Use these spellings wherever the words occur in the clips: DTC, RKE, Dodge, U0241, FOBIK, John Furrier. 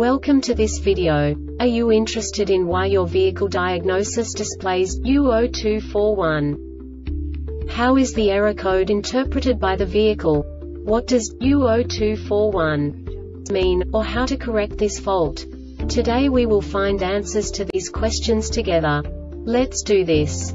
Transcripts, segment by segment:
Welcome to this video. Are you interested in why your vehicle diagnosis displays U0241? How is the error code interpreted by the vehicle? What does U0241 mean, or how to correct this fault? Today we will find answers to these questions together. Let's do this.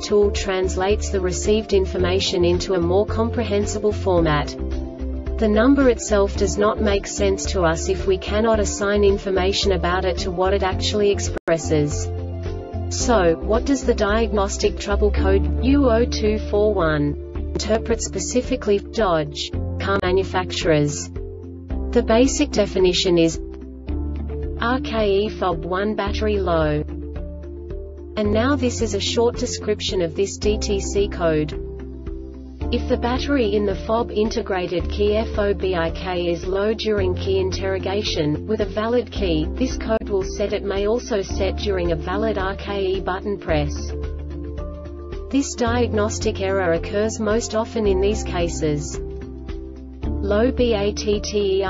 tool translates the received information into a more comprehensible format. The number itself does not make sense to us if we cannot assign information about it to what it actually expresses. So, what does the diagnostic trouble code U0241 interpret specifically for Dodge car manufacturers? The basic definition is RKE FOB1 battery low. And now this is a short description of this DTC code. If the battery in the FOB integrated key FOBIK is low during key interrogation, with a valid key, this code will set. It may also set during a valid RKE button press. This diagnostic error occurs most often in these cases: low BATTERY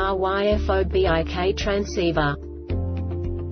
FOBIK transceiver.